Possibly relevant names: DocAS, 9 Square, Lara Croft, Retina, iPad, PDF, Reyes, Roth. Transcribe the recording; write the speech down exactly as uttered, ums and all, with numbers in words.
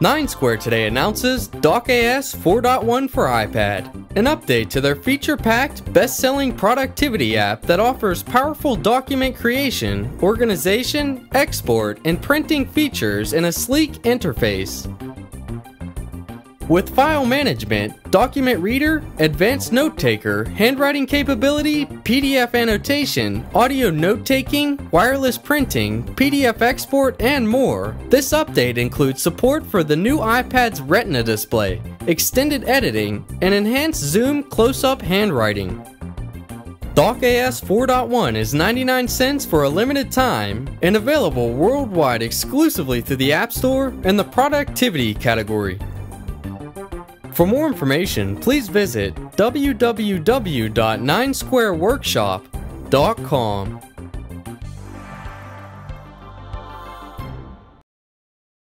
nine Square today announces DocAS four point one for iPad, an update to their feature-packed, best-selling productivity app that offers powerful document creation, organization, export, and printing features in a sleek interface. With file management, document reader, advanced note taker, handwriting capability, P D F annotation, audio note taking, wireless printing, P D F export, and more, this update includes support for the new iPad's Retina display, extended editing, and enhanced zoom close-up handwriting. DocAS four point one is ninety-nine cents for a limited time and available worldwide exclusively through the App Store and the productivity category. For more information, please visit w w w dot nine square workshop dot com.